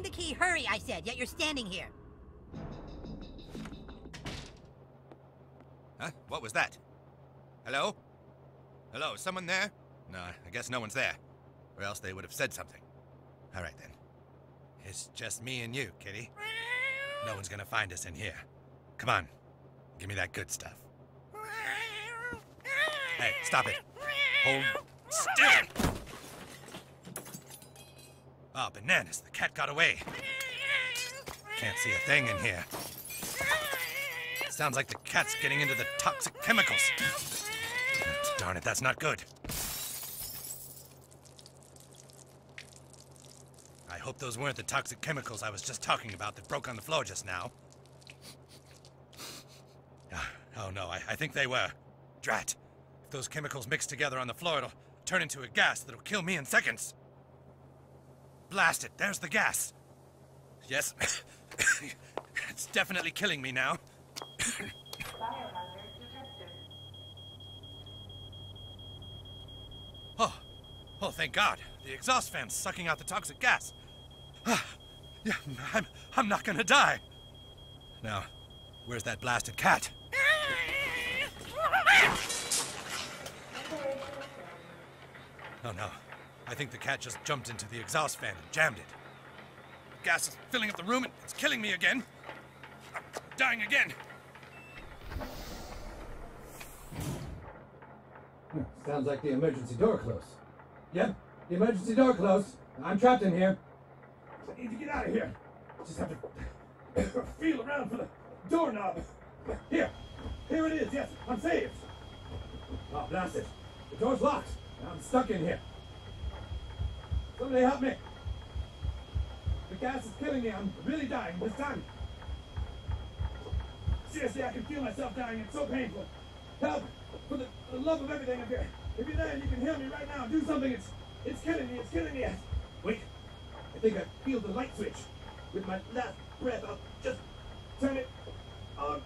Find the key, hurry, I said, yet you're standing here. Huh? What was that? Hello? Hello, is someone there? No, I guess no one's there. Or else they would have said something. All right, then. It's just me and you, kitty. No one's gonna find us in here. Come on. Give me that good stuff. Hey, stop it. Hold still. Oh, bananas. The cat got away. Can't see a thing in here. Sounds like the cat's getting into the toxic chemicals. Darn it, that's not good. I hope those weren't the toxic chemicals I was just talking about that broke on the floor just now. Oh no, I think they were. Drat. If those chemicals mix together on the floor, it'll turn into a gas that'll kill me in seconds. Blast it, there's the gas. Yes, it's definitely killing me now. Oh, thank God. The exhaust fan's sucking out the toxic gas. Yeah, I'm not gonna die. Now, where's that blasted cat? Oh no, I think the cat just jumped into the exhaust fan and jammed it. The gas is filling up the room and it's killing me again. I'm dying again. Sounds like the emergency door closed. Yep, the emergency door closed. I'm trapped in here. I need to get out of here. Just have to feel around for the doorknob. Here it is. Yes, I'm saved. Oh, blast it. The door's locked. I'm stuck in here. Somebody help me. The gas is killing me. I'm really dying this time. Seriously, I can feel myself dying. It's so painful. Help. For the love of everything up here. If you're there, you can hear me right now. Do something. It's killing me. It's killing me. Wait. I think I feel the light switch. With my last breath, I'll just turn it on.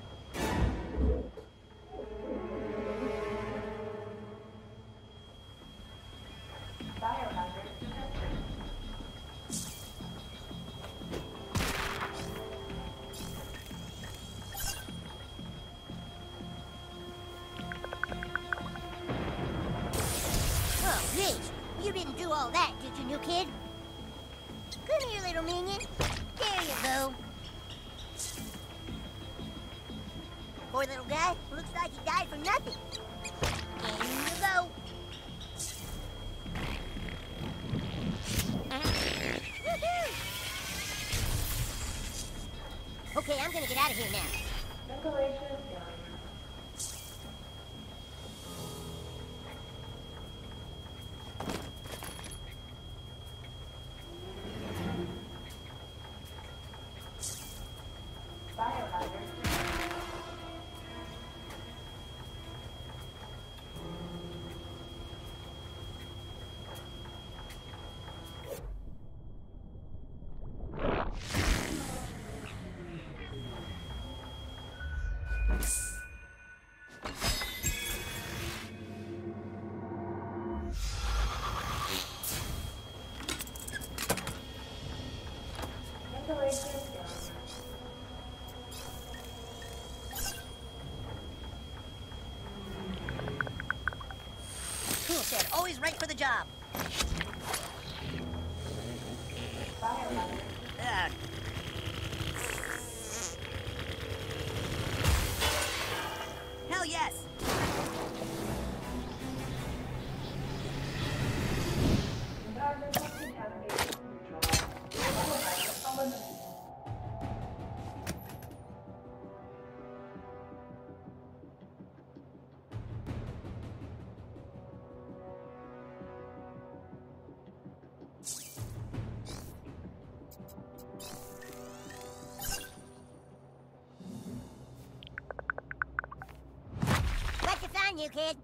Always right for the job. Hell yes. You kid.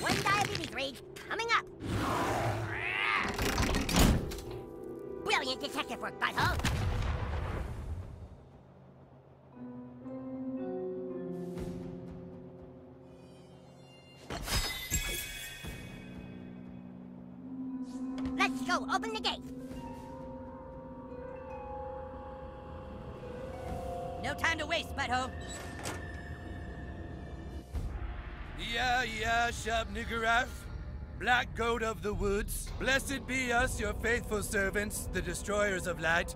One diabetes rage coming up. Brilliant detective work, butthole. Let's go No time to waste, butthole. Yeah, yeah, Shub-Niggurath, black goat of the woods. Blessed be us, your faithful servants, the destroyers of light.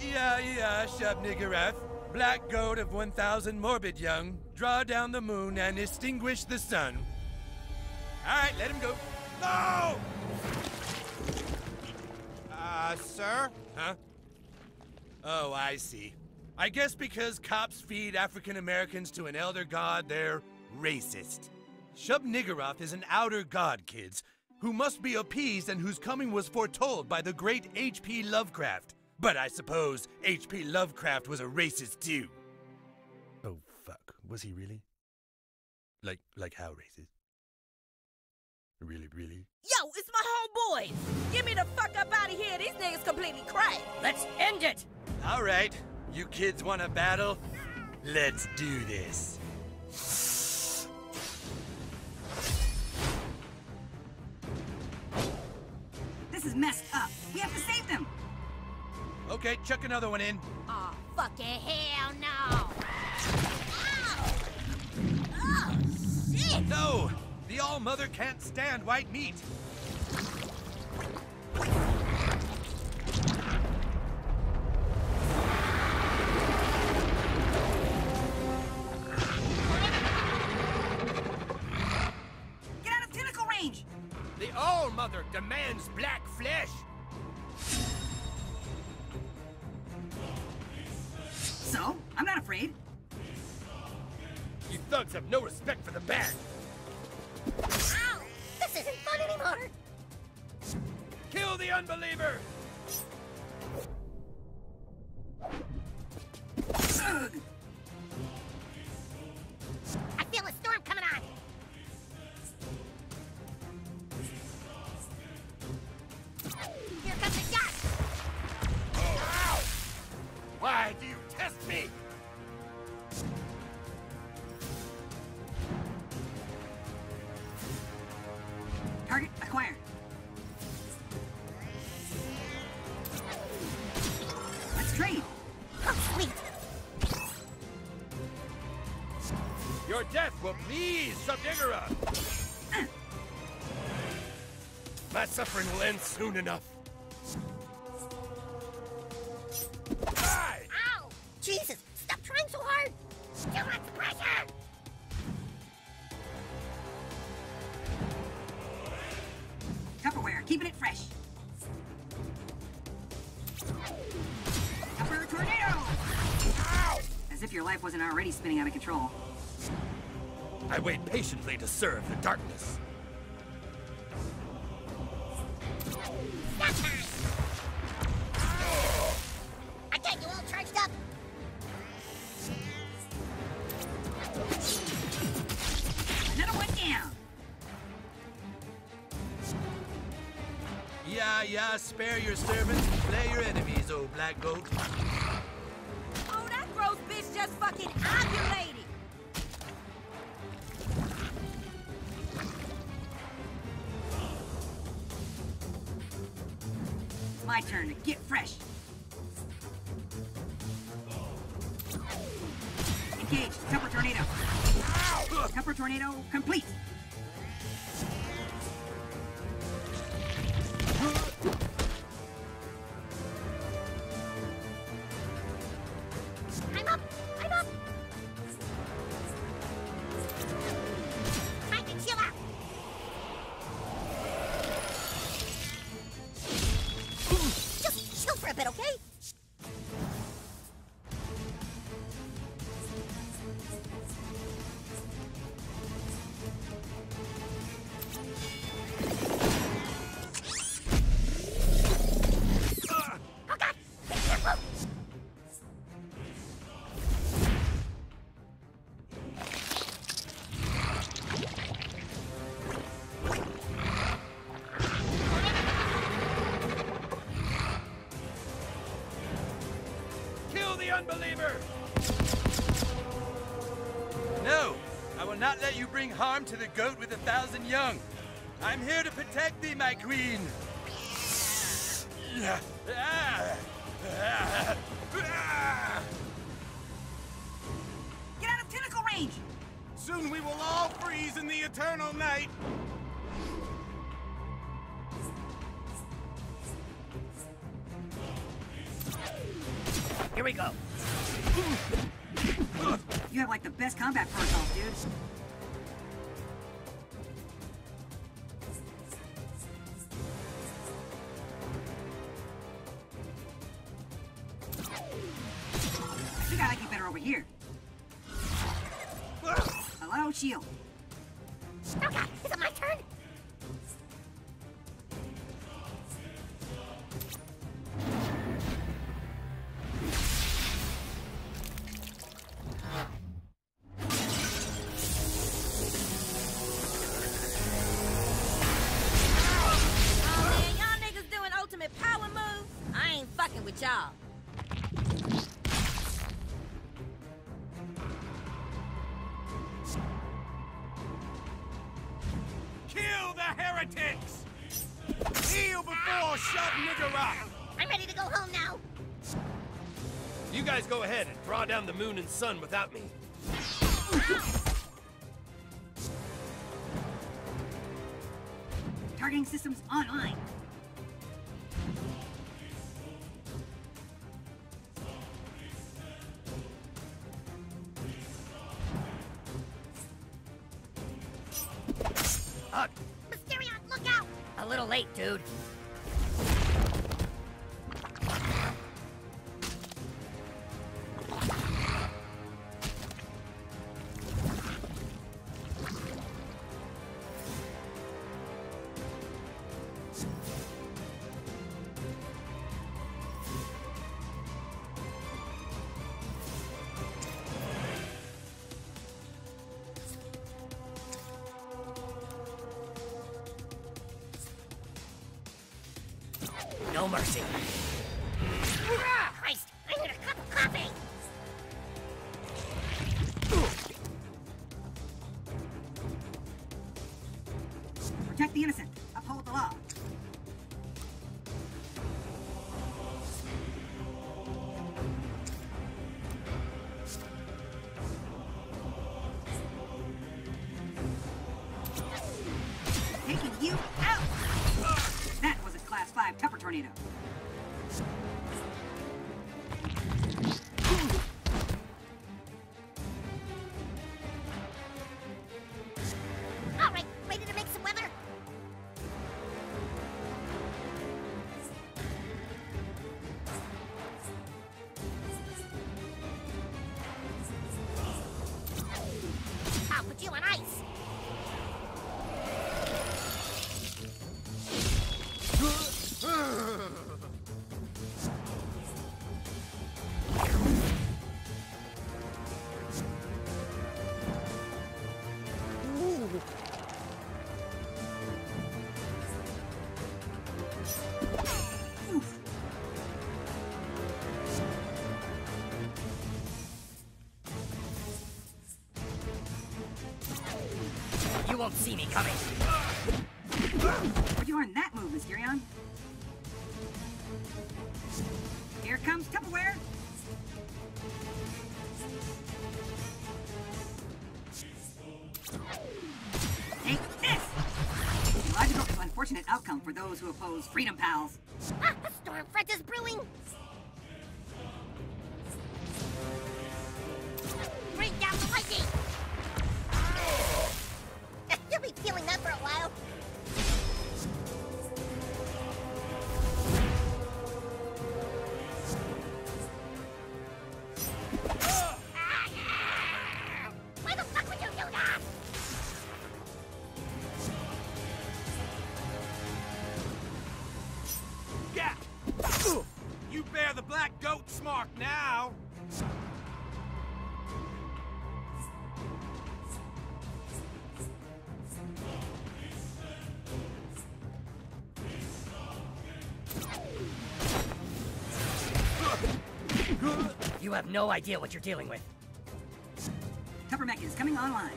Yeah, yeah, Shub-Niggurath, black goat of 1,000 morbid young, draw down the moon and extinguish the sun. All right, let him go. No! Sir? Huh? Oh, I see. I guess because cops feed African Americans to an elder god, they're racist. Shub-Niggurath is an outer god, kids, who must be appeased and whose coming was foretold by the great H.P. Lovecraft. But I suppose H.P. Lovecraft was a racist too. Oh, fuck. Was he really? Like how racist? Really, really? Yo, it's my homeboys! Get me the fuck up out of here! These niggas completely cracked! Let's end it! All right. You kids want a battle? Let's do this. This is messed up. We have to save them! Okay, chuck another one in. Aw, oh, fucking hell no! Ow! Oh, shit! No! The All-Mother can't stand white meat. Get out of tentacle range! The All-Mother demands black flesh. So? I'm not afraid. You thugs have no respect for the band. Ow! This isn't fun anymore! Kill the unbeliever! Ugh. I feel a storm coming on! Here comes the shot! Ow! Why do you test me? Target acquired. Let's trade. Oh, sweet. Your death will please Shub-Niggurath. My suffering will end soon enough. Die! Ow! Jesus, stop trying so hard. Too much pressure. Tupperware, keeping it fresh. Tupperware tornado! Ow! As if your life wasn't already spinning out of control. I wait patiently to serve the darkness. I got you all charged up. Another one down. Yeah, yeah, spare your servants and slay your enemies, old black goat. Oh, that gross bitch just fucking ovulated! It's my turn to get fresh. Engage, Tupper Tornado. Ow! Tupper Tornado complete. I'm up! Time to chill out! Just chill for a bit, okay? Unbeliever! No, I will not let you bring harm to the goat with 1,000 young. I'm here to protect thee, my queen. Soon we will all freeze in the eternal night. Here we go. You have like the best combat protocol, dude. You gotta get better over here. Hello, shield. Oh God, is it my turn? Down the moon and sun without me. Targeting systems online. Mysterion, look out! A little late, dude. No mercy. Christ, I need a cup of coffee. Protect the innocent. Uphold the law. Taking you out. That was a class 5 Tupperware tornado. You won't see me coming. Where'd you learn that move, Mysterion? Here comes Tupperware. Take this! The logical but unfortunate outcome for those who oppose Freedom Pals. Ah, a storm front is brewing! Bring down the lightning! Feeling that for a while. Why the fuck would you do that? Yeah! You bear the black goat's mark now! You have no idea what you're dealing with. Tuppermech is coming online.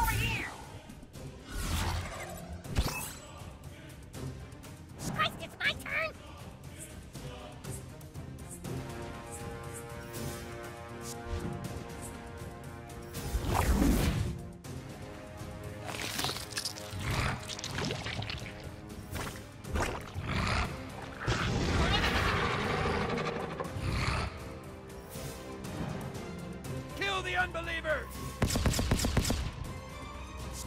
Over here! Christ, it's my turn!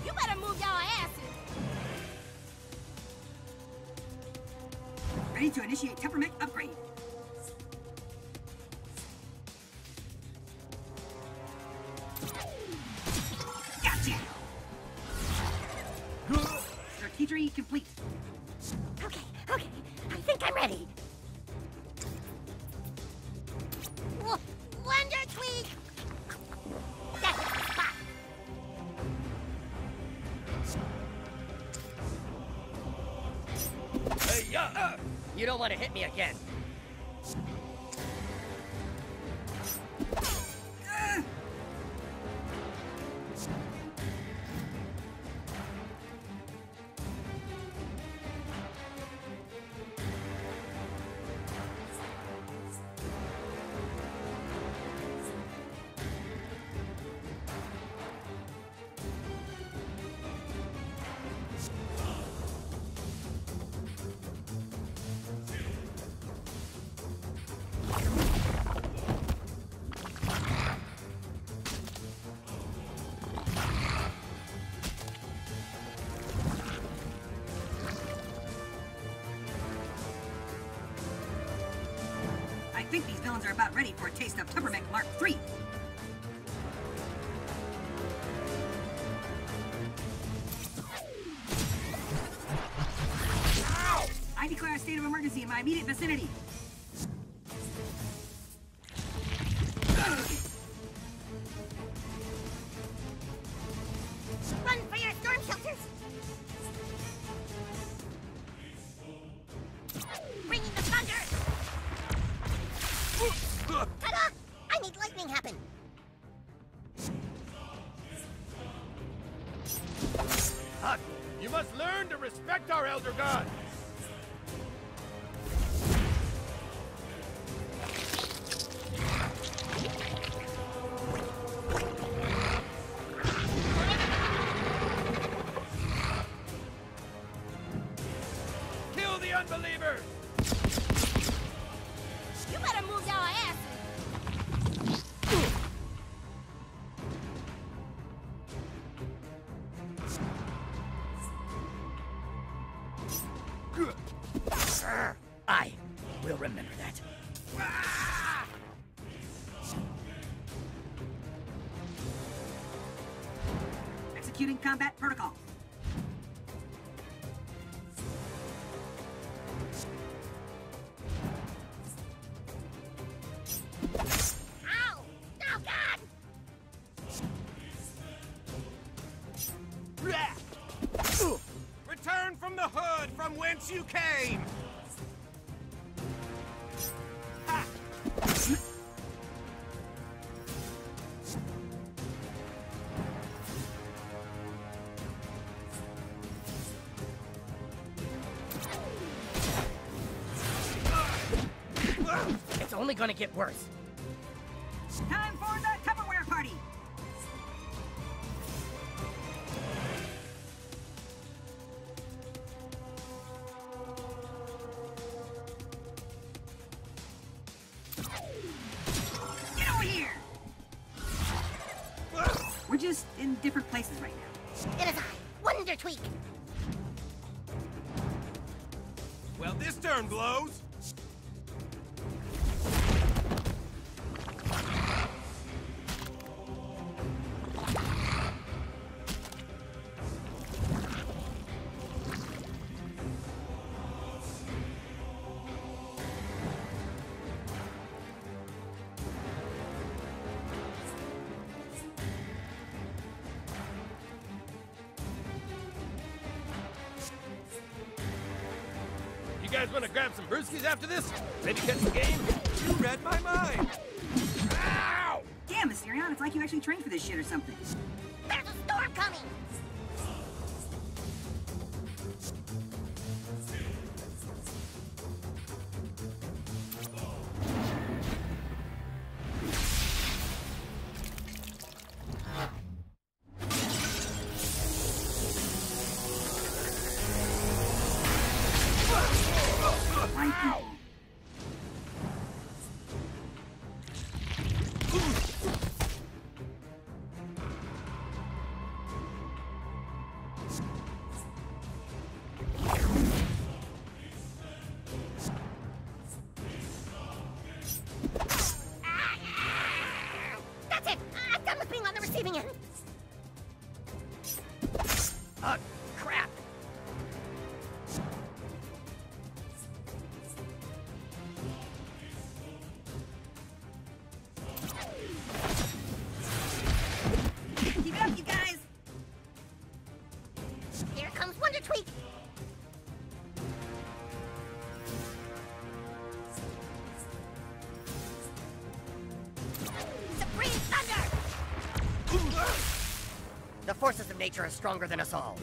You better move y'all asses. Ready to initiate temperament upgrade. Gotcha. Strategery complete. Okay, okay. I think I'm ready. Wonder Tweak! That's the spot. Hey, yeah. You don't want to hit me again. I think these villains are about ready for a taste of Temperament Mark III. Ow! I declare a state of emergency in my immediate vicinity. Combat protocol. Ow! Oh, God! Return from the hood from whence you came! It's only gonna get worse. Time for the Tupperware party! Get over here! We're just in different places right now. It is I, Wonder Tweak! Well, this turn blows! You guys want to grab some brewskis after this? Maybe catch the game? You read my mind! Ow! Damn, Mysterion, it's like you actually trained for this shit or something. There's a storm coming! Crap. Keep it up, you guys. Here comes Wonder Tweak. Supreme Thunder. The forces of nature are stronger than us all.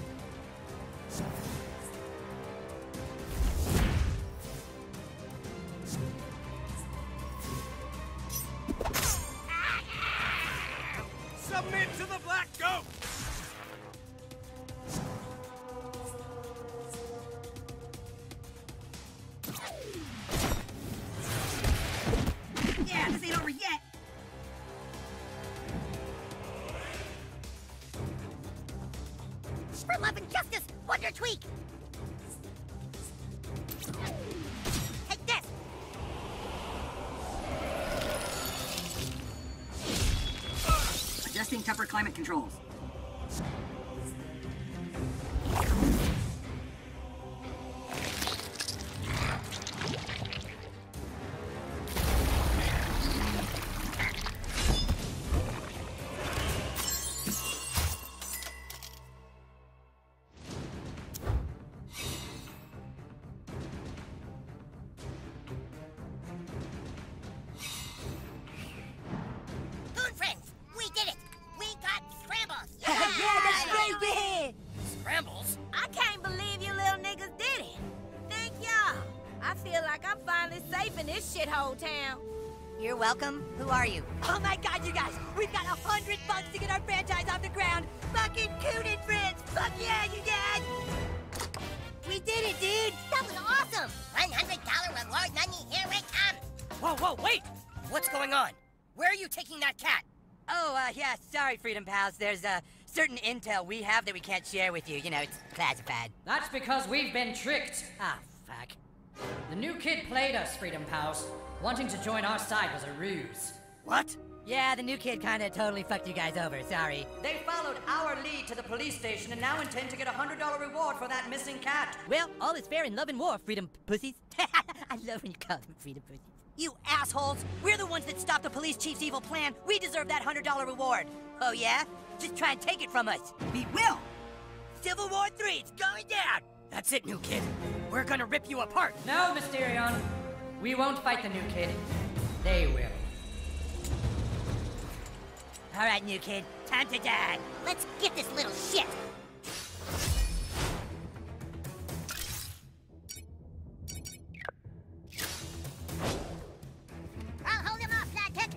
Tougher climate controls. Welcome. Who are you? Oh my God, you guys! We've got 100 bucks to get our franchise off the ground. Fucking Coon and Friends. Fuck yeah, you guys! We did it, dude. That was awesome. $100 reward money. Here it comes. Whoa, whoa, wait! What's going on? Where are you taking that cat? Oh, yeah. Sorry, Freedom Pals. There's a certain intel we have that we can't share with you. You know, it's classified. That's because we've been tricked. Ah, fuck. The new kid played us, Freedom Pals. Wanting to join our side was a ruse. What? Yeah, the new kid kinda totally fucked you guys over, sorry. They followed our lead to the police station and now intend to get $100 reward for that missing cat. Well, all is fair in love and war, freedom pussies. I love when you call them freedom pussies. You assholes! We're the ones that stopped the police chief's evil plan. We deserve that $100 reward. Oh yeah? Just try and take it from us. We will! Civil War 3, it's going down! That's it, new kid. We're gonna rip you apart. No, Mysterion. We won't fight the new kid. They will. All right, new kid. Time to die. Let's get this little shit. I'll hold him off, Blackhead.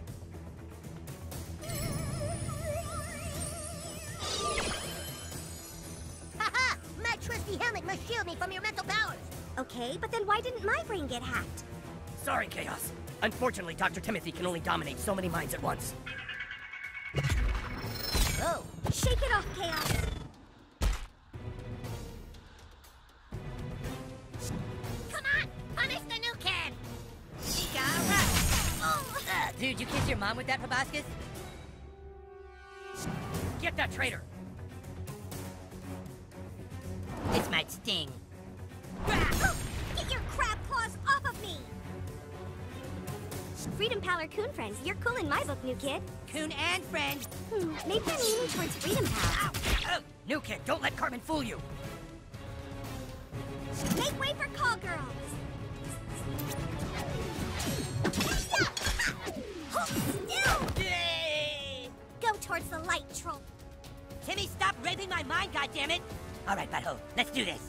Haha! My trusty helmet must shield me from your mental powers. Okay, but then why didn't my brain get hacked? Sorry, Chaos. Unfortunately, Dr. Timothy can only dominate so many minds at once. Oh. Shake it off, Chaos. Come on, punish the new kid. She got right. Oh. Dude, you kissed your mom with that proboscis? Get that traitor. This might sting. Oh, get your crab claws off of me. Freedom Power Coon Friends, you're cool in my book, new kid. Coon and Friends. Maybe I'm leaning towards Freedom Power. Oh, new kid, don't let Carmen fool you. Make way for Call Girls. Go towards the light, troll. Timmy, stop raping my mind, goddammit. All right, butthole, let's do this.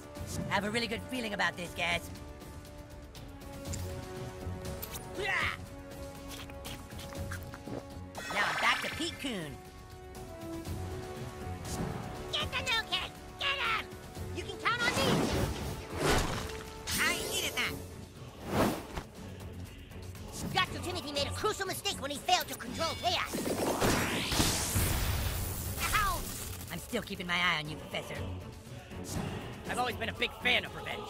I have a really good feeling about this, guys. Now I'm back to Pete Coon. Get the new kid! Get him! You can count on me! I needed that. Dr. Timothy made a crucial mistake when he failed to control chaos. Ow! I'm still keeping my eye on you, Professor. I've always been a big fan of revenge.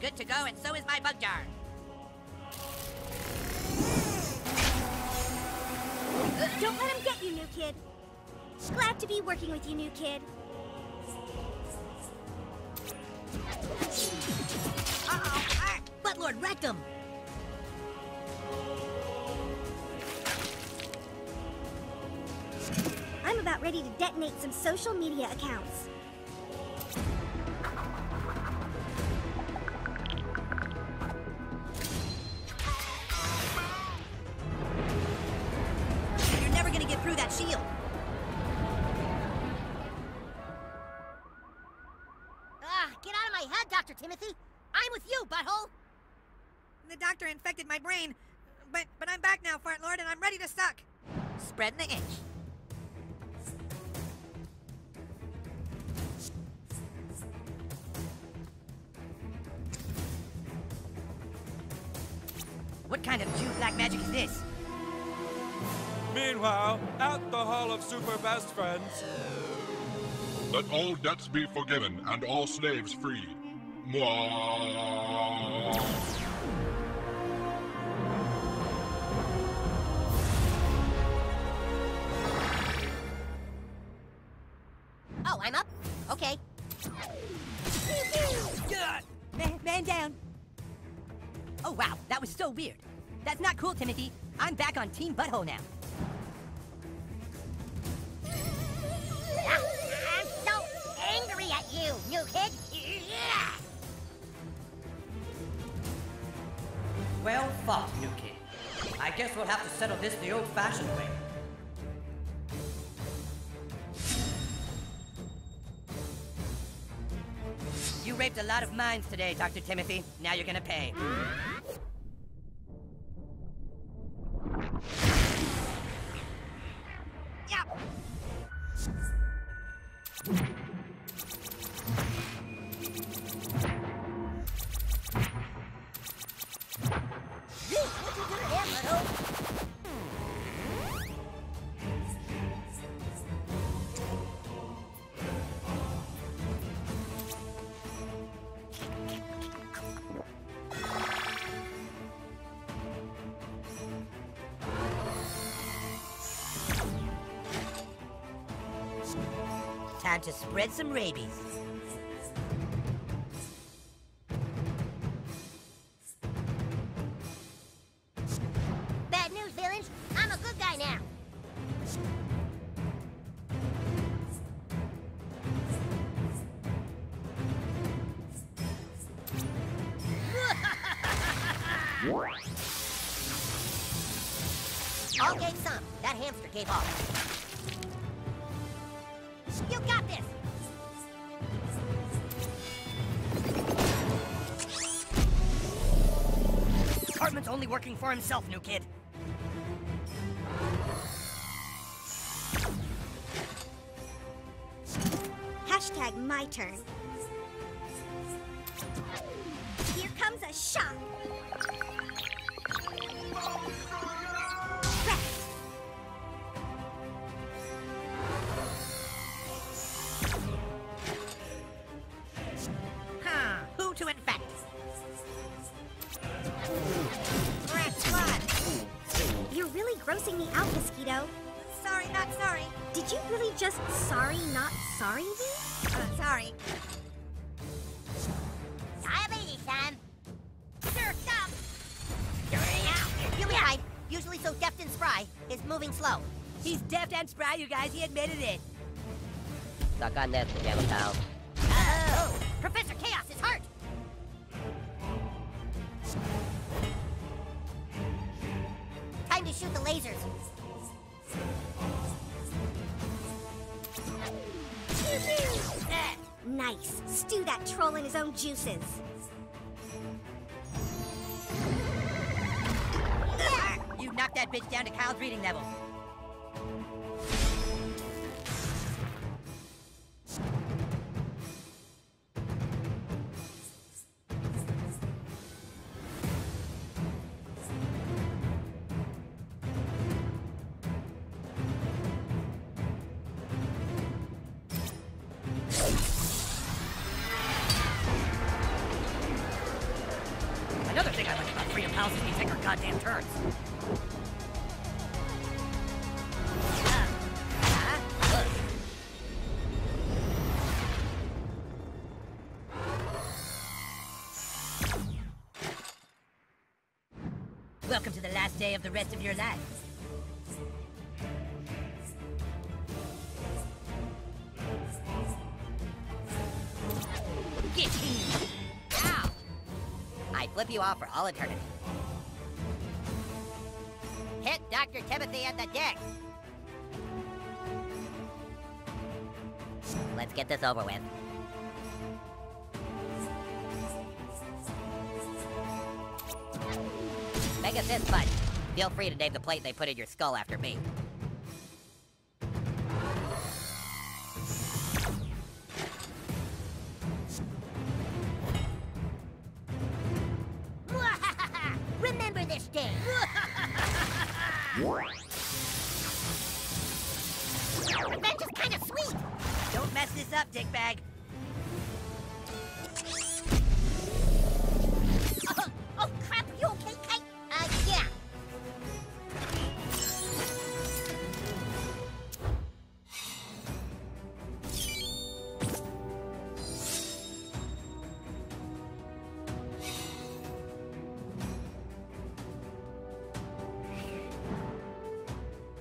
Good to go, and so is my bug jar. Don't let him get you, new kid. Glad to be working with you, new kid. Uh-oh. Buttlord wrecked him. I'm about ready to detonate some social media accounts. Timothy, I'm with you, butthole! The doctor infected my brain, but I'm back now, Fart Lord, and I'm ready to suck. Spreading the inch. What kind of Jew black magic is this? Meanwhile, at the Hall of Super Best Friends... Let all debts be forgiven and all slaves freed. Oh, I'm up? Okay. Man down. Oh, wow. That was so weird. That's not cool, Timothy. I'm back on Team Butthole now. I'm so angry at you, new kid. Well fought, new kid. I guess we'll have to settle this the old-fashioned way. You raped a lot of minds today, Dr. Timothy. Now you're gonna pay. Time to spread some rabies. Bad news, villains. I'm a good guy now. All gave some. That hamster gave all. You got this! Cartman's only working for himself, new kid. Hashtag my turn. Here comes a shot. Grossing me out, Mosquito. Sorry, not sorry. Did you really just sorry, not sorry me? Sorry. Diabetes, son. Jerked up. Human hide, usually so deft and spry, is moving slow. He's deft and spry, you guys. He admitted it. Suck on that, damn pal. Oh! Professor Chaos is hurt! To shoot the lasers. Nice. Stew that troll in his own juices. You knocked that bitch down to Kyle's reading level. Freedom Pals, we take our goddamn turns. Welcome to the last day of the rest of your lives. Get him! Ow! I flip you off for all eternity. Hit Dr. Timothy at the deck! Let's get this over with. Make us this punch. Feel free to name the plate they put in your skull after me. Remember this day. Revenge is kind of sweet. Don't mess this up, dickbag. Oh, crap, you okay, Kite? Yeah.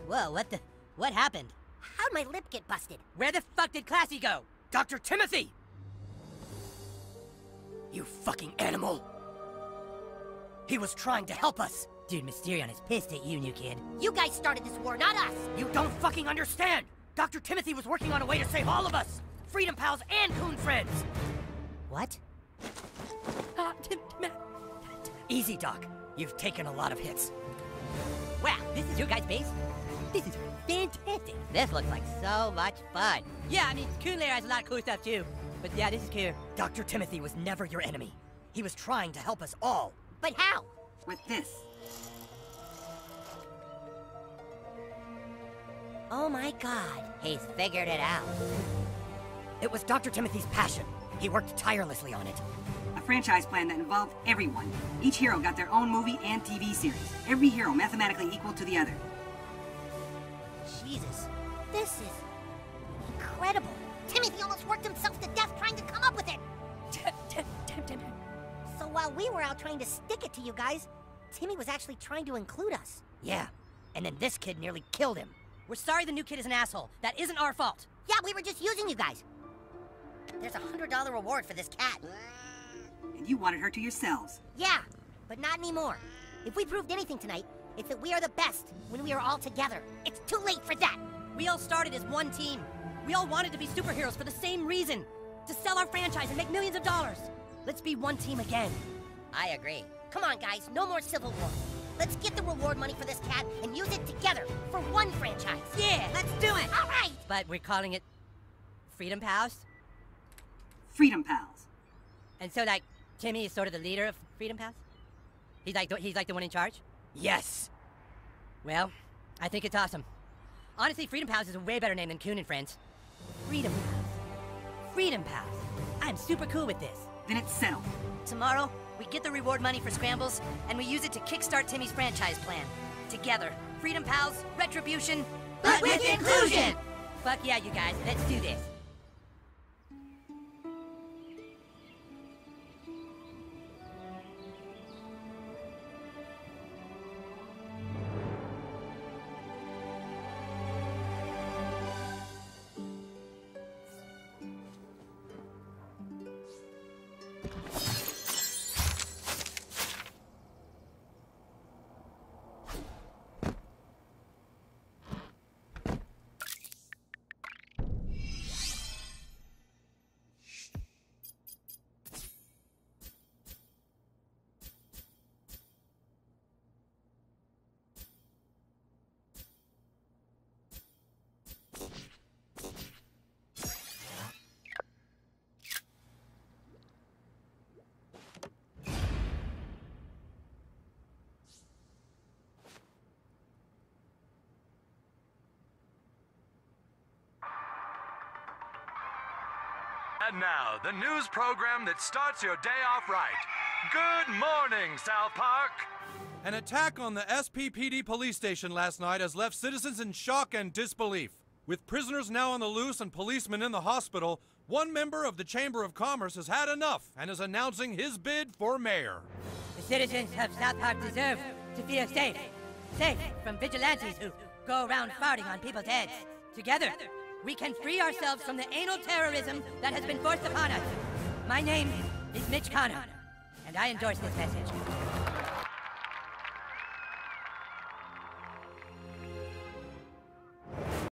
Whoa, what happened? How'd my lip get busted? Where the fuck did Classy go? Dr. Timothy! You fucking animal! He was trying to help us! Dude, Mysterion is pissed at you, new kid. You guys started this war, not us! You don't fucking understand! Dr. Timothy was working on a way to save all of us! Freedom Pals and Coon Friends! What? Easy, Doc. You've taken a lot of hits. Wow, this is your guys' base? This is fantastic! This looks like so much fun! Yeah, I mean, Coonlair has a lot of cool stuff, too. But yeah, this is cool. Dr. Timothy was never your enemy. He was trying to help us all. But how? With this. Oh my god, he's figured it out. It was Dr. Timothy's passion. He worked tirelessly on it. A franchise plan that involved everyone. Each hero got their own movie and TV series. Every hero mathematically equal to the other. Jesus, this is incredible. Timothy almost worked himself to death trying to come up with it. So while we were out trying to stick it to you guys, Timmy was actually trying to include us. Yeah, and then this kid nearly killed him. We're sorry the new kid is an asshole. That isn't our fault. Yeah, we were just using you guys. There's $100 reward for this cat. And you wanted her to yourselves. Yeah, but not anymore. If we proved anything tonight, it's that we are the best when we are all together. It's too late for that. We all started as one team. We all wanted to be superheroes for the same reason. To sell our franchise and make millions of dollars. Let's be one team again. I agree. Come on, guys, no more civil war. Let's get the reward money for this cat and use it together for one franchise. Yeah, let's do it. All right. But we're calling it Freedom Pals? Freedom Pals. And so, like, Timmy is sort of the leader of Freedom Pals? He's like the one in charge? Yes. Well, I think it's awesome. Honestly, Freedom Pals is a way better name than Coon and Friends. Freedom Pals. Freedom Pals. I'm super cool with this. Then it's settled. Tomorrow, we get the reward money for Scrambles, and we use it to kickstart Timmy's franchise plan. Together, Freedom Pals, retribution, but with inclusion! Fuck yeah, you guys, let's do this. And now, the news program that starts your day off right. Good morning, South Park! An attack on the SPPD police station last night has left citizens in shock and disbelief. With prisoners now on the loose and policemen in the hospital, one member of the Chamber of Commerce has had enough and is announcing his bid for mayor. The citizens of South Park deserve to feel safe. Safe from vigilantes who go around farting on people's heads. Together, we can free ourselves from the anal terrorism that has been forced upon us. My name is Mitch Connor, and I endorse this message.